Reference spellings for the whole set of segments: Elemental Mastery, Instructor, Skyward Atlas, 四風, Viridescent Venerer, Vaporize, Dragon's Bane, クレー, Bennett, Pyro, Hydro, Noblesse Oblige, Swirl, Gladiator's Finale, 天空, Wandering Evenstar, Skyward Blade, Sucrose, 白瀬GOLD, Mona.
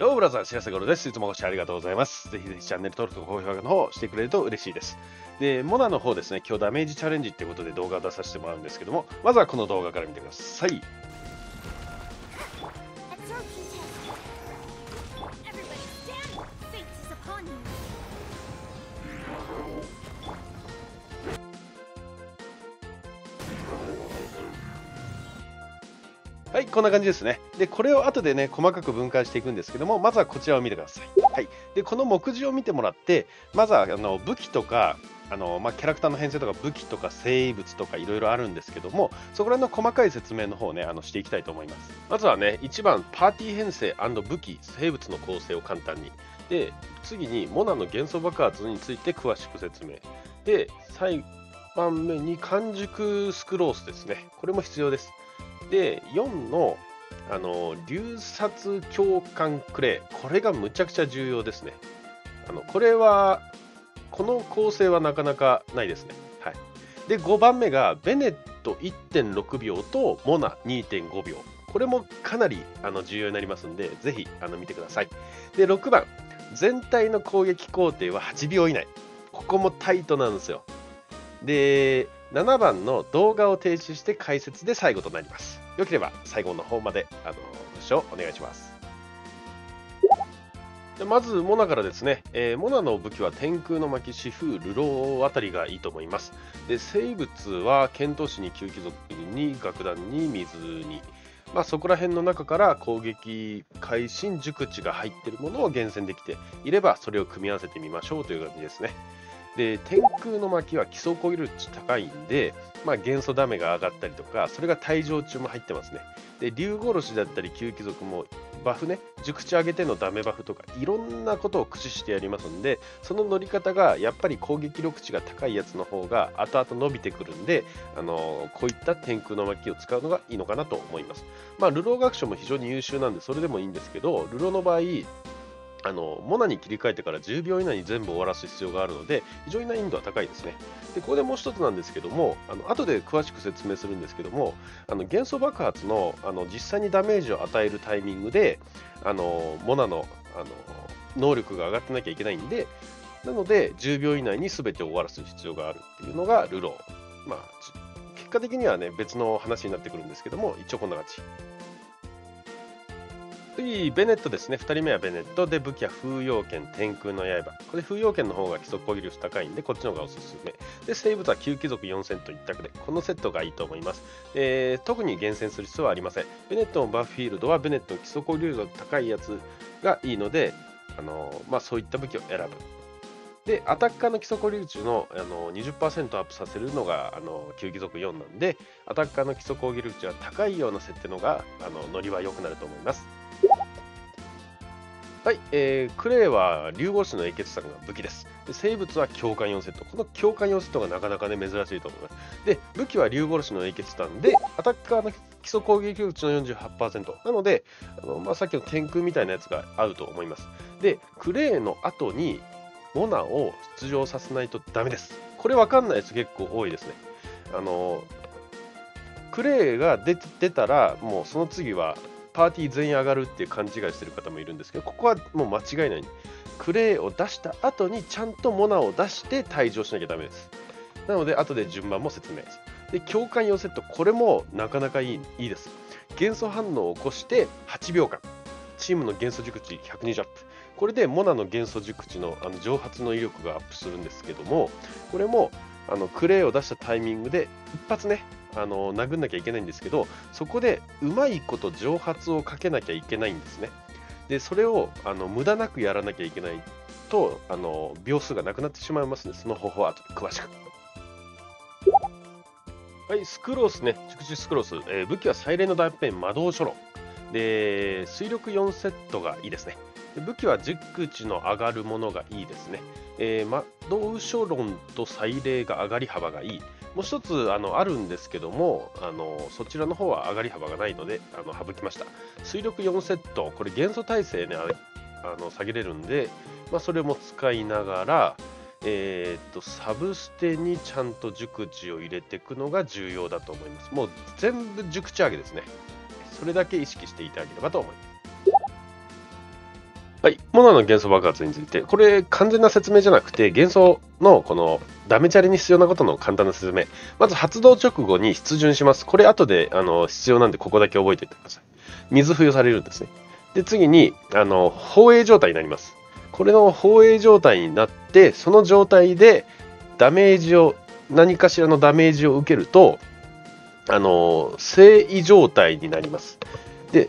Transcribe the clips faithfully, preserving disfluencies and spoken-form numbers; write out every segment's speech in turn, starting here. よーブラザー、白瀬頃です。いつもご視聴ありがとうございます。ぜひぜひチャンネル登録と高評価の方をしてくれると嬉しいです。で、モナの方ですね、今日ダメージチャレンジってことで動画を出させてもらうんですけども、まずはこの動画から見てください。はい、こんな感じですね。で、これを後でね、細かく分解していくんですけども、まずはこちらを見てください。はい。で、この目次を見てもらって、まずはあの武器とか、あのまあ、キャラクターの編成とか武器とか生物とかいろいろあるんですけども、そこら辺の細かい説明の方をね、あのしていきたいと思います。まずはね、いちばん、パーティー編成&武器、生物の構成を簡単に。で、次に、モナの元素爆発について詳しく説明。で、さんばんめに、完熟スクロースですね。これも必要です。で、よんの、あの流殺教官クレイ、これがむちゃくちゃ重要ですね。あのこれはこの構成はなかなかないですね。はい、で、ごばんめがベネット いってんろく 秒とモナ にてんご 秒、これもかなりあの重要になりますので、ぜひあの見てください。で、ろくばん、全体の攻撃工程ははちびょう以内、ここもタイトなんですよ。で、ななばんの動画を停止して解説で最後となります。よければ最後の方まであのご視聴お願いします。で、まずモナからですね、えー、モナの武器は天空の巻、四風、流浪あたりがいいと思います。で、生物は剣闘士に吸気族に楽団に水に、まあ、そこら辺の中から攻撃、会心、熟知が入っているものを厳選できていればそれを組み合わせてみましょうという感じですね。で、天空の巻は基礎攻撃力高いんで、まあ、元素ダメが上がったりとか、それが退場中も入ってますね。で、竜殺しだったり吸気族もバフね、熟知上げてのダメバフとかいろんなことを駆使してやりますんで、その乗り方がやっぱり攻撃力値が高いやつの方が後々伸びてくるんで、あのー、こういった天空の巻を使うのがいいのかなと思います。まあ、流浪学習も非常に優秀なんでそれでもいいんですけど、流浪の場合あのモナに切り替えてからじゅうびょう以内に全部終わらす必要があるので、非常に難易度は高いですね。で、ここでもう一つなんですけども、あの後で詳しく説明するんですけども、あの元素爆発の、あの実際にダメージを与えるタイミングで、あのモナの、あの能力が上がってなきゃいけないんで、なのでじゅうびょう以内に全て終わらす必要があるっていうのが流浪。まあ、結果的にはね、別の話になってくるんですけども、一応こんな感じ。次、ベネットですね。ふたりめはベネットで、武器は風陽剣、天空の刃。これ、風陽剣の方が基礎攻撃力高いんで、こっちの方がおすすめ。で、生物は吸気族よんせんと一択で、このセットがいいと思います。えー、特に厳選する必要はありません。ベネットのバフィールドは、ベネットの基礎攻撃力高いやつがいいので、あのーまあ、そういった武器を選ぶ。で、アタッカーの基礎攻撃力の、あのー、にじゅっパーセント アップさせるのが、あのー、吸気族よんなんで、アタッカーの基礎攻撃力が高いような設定のが、あのー、ノリは良くなると思います。はい、えー、クレイは竜殺しの英傑さんが武器です。で、生物は教官よんセット。この教官よんセットがなかなかね、珍しいと思います。で、武器は竜殺しの英傑さんで、アタッカーの基礎攻撃力の よんじゅうはちパーセント。なので、あのまあ、さっきの天空みたいなやつが合うと思います。で、クレイの後にモナを出場させないとダメです。これわかんないやつ結構多いですね。あの、クレイが 出, 出たら、もうその次は、パーティー全員上がるっていう勘違いしてる方もいるんですけど、ここはもう間違いない。クレイを出した後にちゃんとモナを出して退場しなきゃダメです。なので後で順番も説明です。で、教官よんセット、これもなかなかいい、いいです。元素反応を起こしてはちびょうかん。チームの元素熟知ひゃくにじゅうアップ。これでモナの元素熟知のあの蒸発の威力がアップするんですけども、これもあのクレイを出したタイミングで一発ね、あの殴んなきゃいけないんですけど、そこでうまいこと蒸発をかけなきゃいけないんですね。で、それをあの無駄なくやらなきゃいけないと、あの秒数がなくなってしまいますので、その方法は後で詳しく。はい、スクロースね、熟知スクロース、えー、武器はサイレンの断片、魔導書炉で、水力よんセットがいいですね。で、武器は熟知の上がるものがいいですね。えー、魔導書論と祭礼が上がり幅がいい。もう一つ あのあるんですけども、あのそちらの方は上がり幅がないのであの省きました。水力よんセット、これ元素耐性ね、あの下げれるんで、まあ、それも使いながら、えー、っとサブステにちゃんと熟知を入れていくのが重要だと思います。もう全部熟知上げですね。それだけ意識していただければと思います。はい、モナの幻想爆発について、これ完全な説明じゃなくて、幻想のこのダメチャリに必要なことの簡単な説明。まず発動直後に出巡します。これ後であの必要なんでここだけ覚えておいてください。水付与されるんですね。で、次にあの放映状態になります。これの放映状態になって、その状態でダメージを、何かしらのダメージを受けると、あの正位状態になります。で、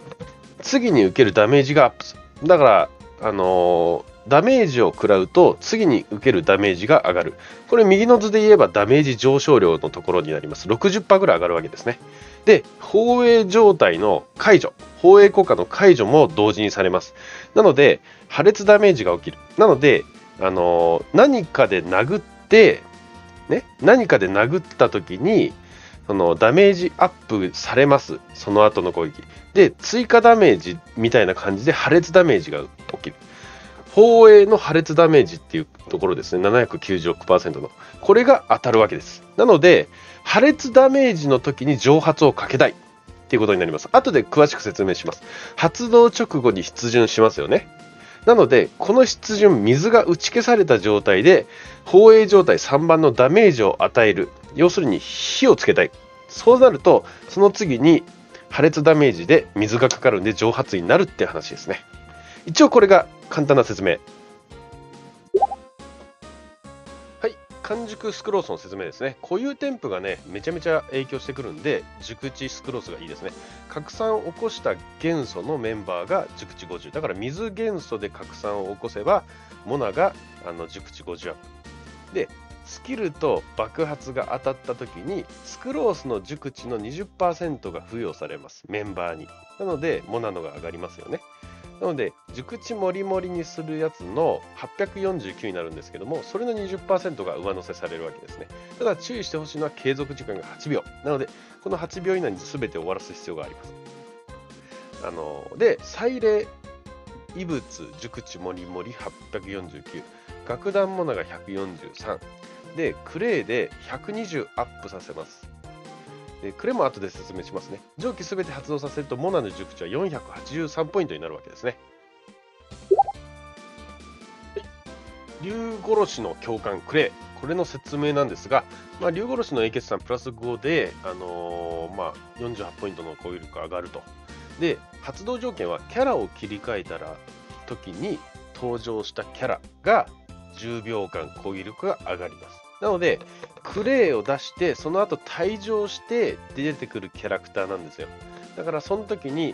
次に受けるダメージがアップする。だからあのダメージを食らうと次に受けるダメージが上がる。これ右の図で言えばダメージ上昇量のところになります。 ろくじゅっパーセント ぐらい上がるわけですね。で、放映状態の解除、放映効果の解除も同時にされます。なので破裂ダメージが起きる。なのであの何かで殴って、ね、何かで殴った時にそのダメージアップされます。その後の攻撃で追加ダメージみたいな感じで破裂ダメージが起きる。放映の破裂ダメージっていうところですね。 ななひゃくきゅうじゅうろくパーセント のこれが当たるわけです。なので破裂ダメージの時に蒸発をかけたいっていうことになります。後で詳しく説明します。発動直後に出巡しますよね。なのでこの出巡、水が打ち消された状態で放映状態さんばんのダメージを与える。要するに火をつけたい。そうなるとその次に破裂ダメージで水がかかるんで蒸発になるって話ですね。一応これが簡単な説明。はい、完熟スクロースの説明ですね。固有添付がねめちゃめちゃ影響してくるんで、熟知スクロースがいいですね。拡散を起こした元素のメンバーが熟知ごじゅう。だから水元素で拡散を起こせばモナがあの熟知ごじゅうアップで、スキルと爆発が当たった時にスクロースの熟知の にじゅっパーセント が付与されます、メンバーに。なのでモナのが上がりますよね。なので熟知もりもりにするやつのはっぴゃくよんじゅうきゅうになるんですけども、それの にじゅっパーセント が上乗せされるわけですね。ただ注意してほしいのは継続時間がはちびょうなので、このはちびょう以内に全て終わらす必要があります。あので祭礼異物熟知もりもりはっぴゃくよんじゅうきゅう、楽団モナがひゃくよんじゅうさんで、クレイでひゃくにじゅうアップさせます。でクレイも後で説明しますね。上記すべて発動させるとモナの熟知はよんひゃくはちじゅうさんポイントになるわけですね。竜殺しの教官クレイ、これの説明なんですが、まあ、竜殺しの英傑さんプラスごで、あのーまあ、よんじゅうはちポイントの攻撃力が上がると。で発動条件はキャラを切り替えたら時に登場したキャラがじゅうびょうかん攻撃力が上がります。なのでクレイを出してその後退場して出てくるキャラクターなんですよ。だからその時に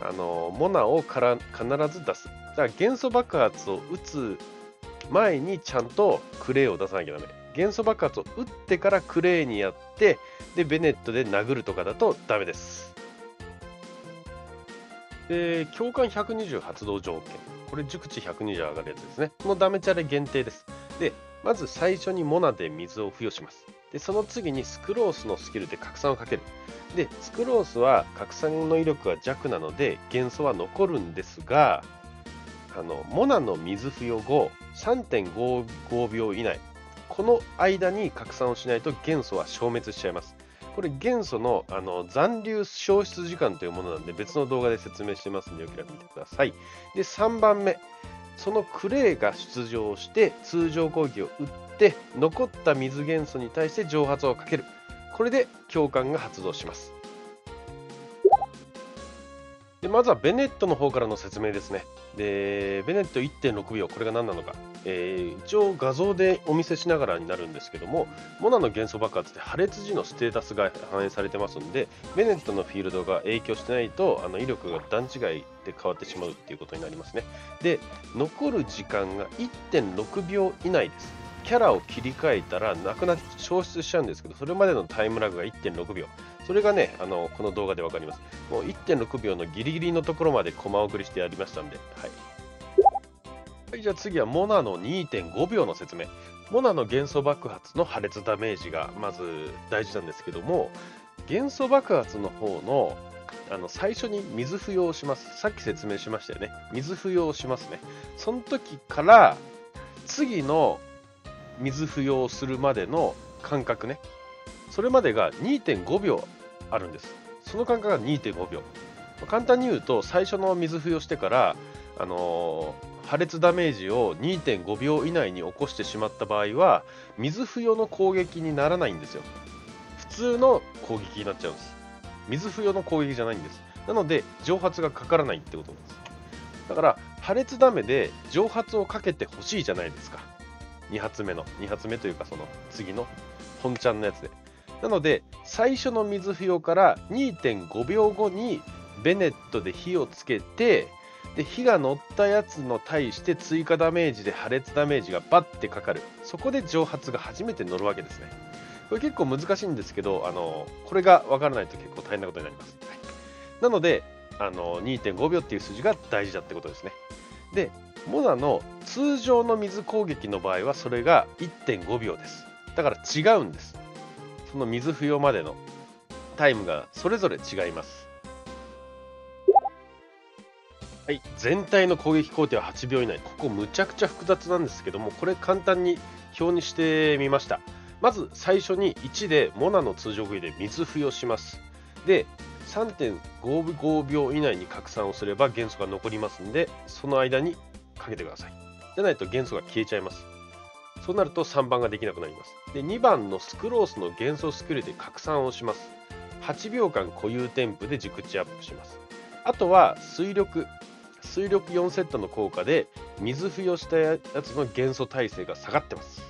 あのモナをから必ず出す。だから元素爆発を打つ前にちゃんとクレイを出さなきゃダメ。元素爆発を打ってからクレイにやって、でベネットで殴るとかだとダメです。で教官ひゃくにじゅう発動条件、これ熟知ひゃくにじゅう上がるやつですね。このダメチャレ限定です。でまず最初にモナで水を付与します。でその次にスクロースのスキルで拡散をかける。でスクロースは拡散の威力は弱なので元素は残るんですが、あのモナの水付与後 さんてんごごびょう以内、この間に拡散をしないと元素は消滅しちゃいます。これ元素の、あの残留消失時間というものなんで別の動画で説明してますんで、よければ見てください。でさんばんめ、そのクレイが出場して通常攻撃を打って残った水元素に対して蒸発をかける。これで教官が発動します。でまずはベネットの方からの説明ですね。でベネット いってんろくびょう、これが何なのか、えー、一応画像でお見せしながらになるんですけども、モナの元素爆発で破裂時のステータスが反映されてますんで、ベネットのフィールドが影響してないとあの威力が段違いで変わってしまうっていうことになりますね。で残る時間が いってんろくびょう以内です。キャラを切り替えたらなくなって消失しちゃうんですけど、それまでのタイムラグが いってんろくびょう、それがねあのこの動画で分かります。もう いってんろくびょうのギリギリのところまでコマ送りしてやりましたんで、はい、はい、じゃあ次はモナの にてんごびょうの説明。モナの元素爆発の破裂ダメージがまず大事なんですけども、元素爆発の方のあの最初に水付与をします。さっき説明しましたよね。水付与をしますね。その時から次の水付与をするまでの間隔ね、それまでが にてんごびょうあるんです。その間隔が にてんごびょう、簡単に言うと最初の水付与してから、あのー、破裂ダメージを にてんごびょう以内に起こしてしまった場合は水不要の攻撃にならないんですよ。普通の攻撃になっちゃうんです。水不要の攻撃じゃないんです。なので蒸発がかからないってことなんです。だから破裂ダメで蒸発をかけてほしいじゃないですか、に発目のに発目というかその次の本ちゃんのやつで。なので最初の水不要から にてんごびょうごにベネットで火をつけて、で火が乗ったやつの対して追加ダメージで破裂ダメージがバッてかかる。そこで蒸発が初めて乗るわけですね。これ結構難しいんですけど、あのこれが分からないと結構大変なことになります。はい、なのであの にてんごびょうっていう数字が大事だってことですね。でモナの通常の水攻撃の場合はそれが いってんごびょうです。だから違うんです。その水不要までのタイムがそれぞれ違います。はい、全体の攻撃工程ははちびょう以内。ここむちゃくちゃ複雑なんですけども、これ簡単に表にしてみました。まず最初にいちでモナの通常攻撃で水付与します。で さんてんごびょう以内に拡散をすれば元素が残りますんで、その間にかけてください。じゃないと元素が消えちゃいます。そうなるとさんばんができなくなります。でにばんのスクロースの元素スキルで拡散をします。はちびょうかん固有添付で熟知アップします。あとは水力水力よんセットの効果で水付与したやつの元素耐性が下がってます。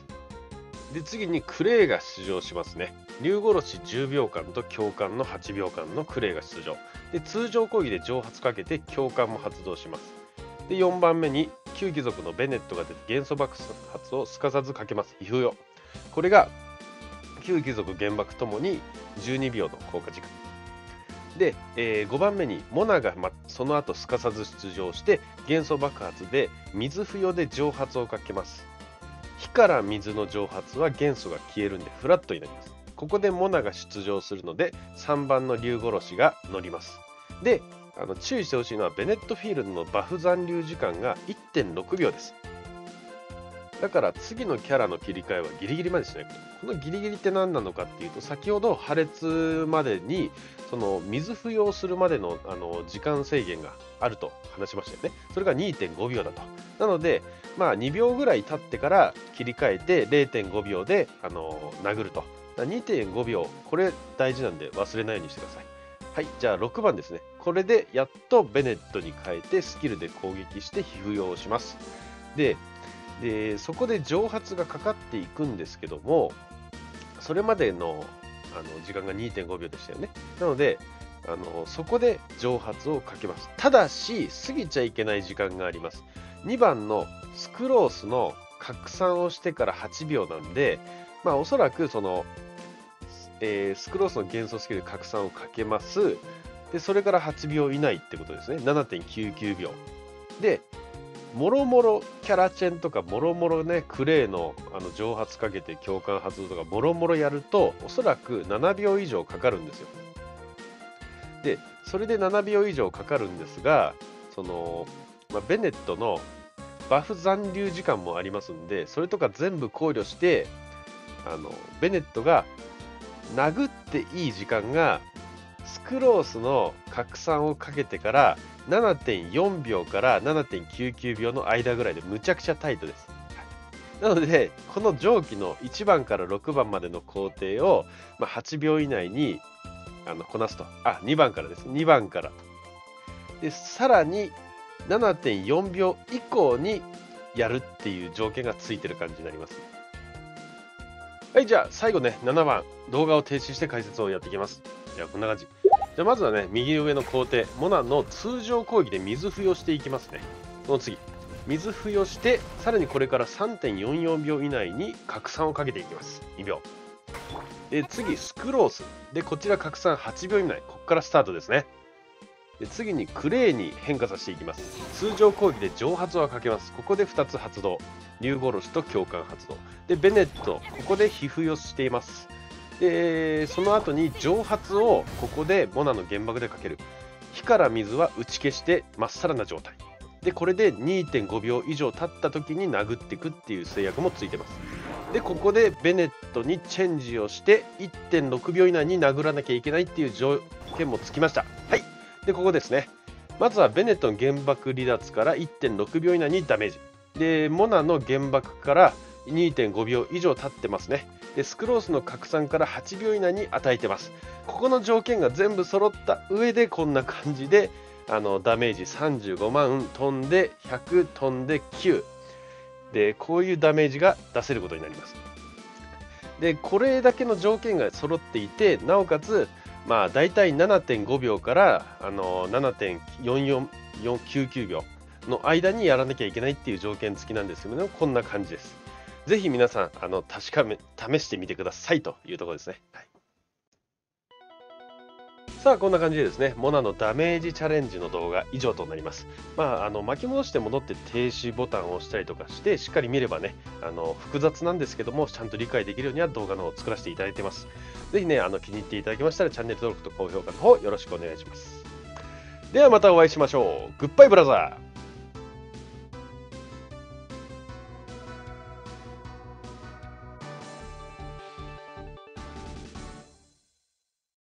で次にクレイが出場しますね。竜殺しじゅうびょうかんと強冠のはちびょうかんのクレイが出場で、通常攻撃で蒸発かけて強冠も発動します。でよんばんめに旧貴族のベネットが出て元素爆発をすかさずかけます。皮膚よこれが旧貴族原爆ともにじゅうにびょうの効果時間で、えー、ごばんめにモナが、ま、その後すかさず出場して元素爆発で水不要で蒸発をかけます。火から水の蒸発は元素が消えるんでフラットになります。ここでモナが出場するのでさんばんの竜殺しが乗ります。であの注意してほしいのはベネットフィールドのバフ残留時間が いってんろくびょうです。だから次のキャラの切り替えはギリギリまでしないこと。このギリギリって何なのかっていうと、先ほど破裂までにその水付与するまでの、あの時間制限があると話しましたよね。それが にてんごびょうだと。なので、まあ、にびょうぐらい経ってから切り替えて れいてんごびょうで、あの殴ると。にてんごびょう、これ大事なんで忘れないようにしてください。はい、じゃあろくばんですね。これでやっとベネットに変えてスキルで攻撃して皮膚用をします。ででそこで蒸発がかかっていくんですけども、それまで の, あの時間が にてんごびょうでしたよね。なのであのそこで蒸発をかけます。ただし過ぎちゃいけない時間があります。にばんのスクロースの拡散をしてからはちびょうなんで、まあ、おそらくその、えー、スクロースの元素スキルで拡散をかけます。でそれからはちびょう以内ってことですね。 ななてんきゅうきゅうびょうでもろもろキャラチェンとかもろもろね、クレイのあの蒸発かけて強化発動とかもろもろやるとおそらくななびょう以上かかるんですよ。でそれでななびょう以上かかるんですが、その、まあ、ベネットのバフ残留時間もありますんで、それとか全部考慮してあのベネットが殴っていい時間がスクロースの拡散をかけてから ななてんよんびょうから ななてんきゅうきゅうびょうの間ぐらいでむちゃくちゃタイトです。なのでこの上記のいちばんからろくばんまでの工程を、まあ、はちびょう以内にあのこなすと。あ、にばんからです。にばんからでさらに ななてんよんびょう以降にやるっていう条件がついてる感じになります。はい、じゃあ最後ね、ななばん動画を停止して解説をやっていきます。じゃあこんな感じ。じゃあまずはね、右上の工程モナの通常攻撃で水付与していきますね。その次水付与してさらにこれから さんてんよんじゅうよんびょう以内に拡散をかけていきます。にびょうで次スクロースでこちら拡散はちびょう以内、ここからスタートですね。で次にクレイに変化させていきます。通常攻撃で蒸発はかけます。ここでふたつ発動、竜殺しと強冠発動でベネット、ここで皮膚をしています。でその後に蒸発をここでモナの原爆でかける。火から水は打ち消してまっさらな状態で、これで にてんごびょう以上経った時に殴っていくっていう制約もついてます。でここでベネットにチェンジをして いってんろくびょう以内に殴らなきゃいけないっていう条件もつきました。はい、でここですね。まずはベネットの原爆離脱から いってんろくびょう以内にダメージで、モナの原爆から にてんごびょう以上経ってますね。でスクロースの拡散からはちびょう以内に与えてます。ここの条件が全部揃った上でこんな感じであのダメージさんじゅうごまん飛んでひゃく飛んできゅうで、こういうダメージが出せることになります。でこれだけの条件が揃っていて、なおかつまあだいたい ななてんごびょうからあの ななてんよんよんきゅうきゅうびょうの間にやらなきゃいけないっていう条件付きなんですけどね、こんな感じです。ぜひ皆さんあの確かめ試してみてくださいというところですね、はい。さあこんな感じでですね、モナのダメージチャレンジの動画以上となります。まあ、あの巻き戻して戻って停止ボタンを押したりとかしてしっかり見ればね、あの複雑なんですけどもちゃんと理解できるようには動画の方を作らせていただいてます。ぜひねあの気に入っていただきましたらチャンネル登録と高評価の方よろしくお願いします。ではまたお会いしましょう。グッバイブラザー。